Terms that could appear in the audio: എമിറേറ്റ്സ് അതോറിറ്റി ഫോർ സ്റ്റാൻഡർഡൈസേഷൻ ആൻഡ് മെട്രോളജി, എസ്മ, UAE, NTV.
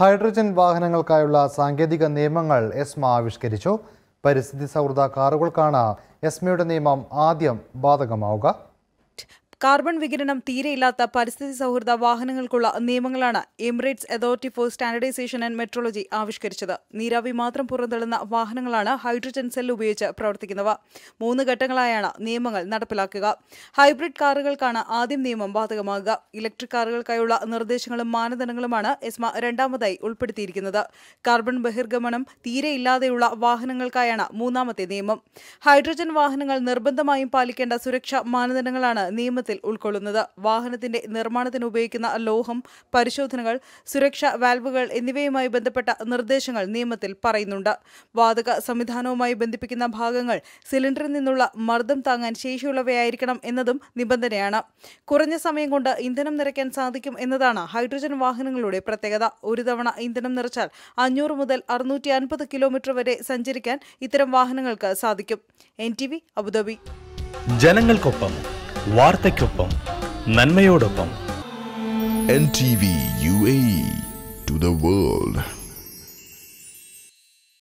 Hydrogen വാഹനങ്ങൾക്കായുള്ള സാങ്കേതിക നിയമങ്ങൾ എസ്മ ആവിഷ്കരിച്ചു. പരിസ്ഥിതി സൗഹൃദ കാറുകൾക്കാണ് എസ്മയുടെ നിയമം ആദ്യം ബാധകമാവുക. കാർബൺ വികിരണം തീരെയില്ലാത്ത പരിസ്ഥിതി സൗഹൃദ വാഹനങ്ങൾക്കുള്ള നിയമങ്ങളാണ് എമിറേറ്റ്സ് അതോറിറ്റി ഫോർ സ്റ്റാൻഡർഡൈസേഷൻ ആൻഡ് മെട്രോളജി ആവിഷ്കരിച്ചത്. നീരാവി മാത്രം പുറന്തള്ളുന്ന വാഹനങ്ങളാണ് ഹൈഡ്രജൻ സെൽ ഉപയോഗിച്ച് പ്രവർത്തിക്കുന്നവ. 3 ഘട്ടങ്ങളായാണ് നിയമങ്ങൾ നടപ്പിലാക്കുക. ഹൈബ്രിഡ് കാറുകൾക്കാണ് ആദ്യം നിയമം ബാധകമാകുക. ഇലക്ട്രിക് കാറുകൾക്കായുള്ള നിർദ്ദേശങ്ങളും മാനദണ്ഡങ്ങളുമാണ് എസ്മ രണ്ടാമതായി ഉൾപ്പെടുത്തിയിരിക്കുന്നത്. കാർബൺ ബഹിർഗമനം തീരെയില്ലാതെയുള്ള വാഹനങ്ങൾക്കായാണ് മൂന്നാമത്തെ നിയമം. ഹൈഡ്രജൻ വാഹനങ്ങൾ നിർബന്ധമായും പാലിക്കേണ്ട സുരക്ഷാ മാനദണ്ഡങ്ങളാണ് നിയമം ഉൾക്കൊള്ളുന്നത്. വാഹനത്തിന്റെ നിർമ്മാണത്തിന് ഉപയോഗിക്കുന്ന ലോഹം, പരിശോധനകൾ, സുരക്ഷാ വാൽവുകൾ എന്നിവയുമായി ബന്ധപ്പെട്ട നിർദ്ദേശങ്ങൾ നിയമത്തിൽ പറയുന്നുണ്ട്. വാതക സംവിധാനവുമായി ബന്ധിപ്പിക്കുന്ന ഭാഗങ്ങൾ സിലിണ്ടറിൽ നിന്നുള്ള മർദ്ദം താങ്ങാൻ ശേഷിയുള്ളവയായിരിക്കണം എന്നതും നിബന്ധനയാണ്. കുറഞ്ഞ സമയം കൊണ്ട് ഇന്ധനം നിറയ്ക്കാൻ സാധിക്കും എന്നതാണ് ഹൈഡ്രജൻ വാഹനങ്ങളുടെ പ്രത്യേകത. ഒരു തവണ ഇന്ധനം നിറച്ചാൽ 500 മുതൽ 650 കിലോമീറ്റർ വരെ സഞ്ചരിക്കാൻ ഇത്തരം വാഹനങ്ങൾക്ക് സാധിക്കും. NTV Abu Dhabi. ജനങ്ങൾക്കൊപ്പം, വാർത്തയ്ക്കൊപ്പം, നന്മയോടൊപ്പം. NTV UAE to the world.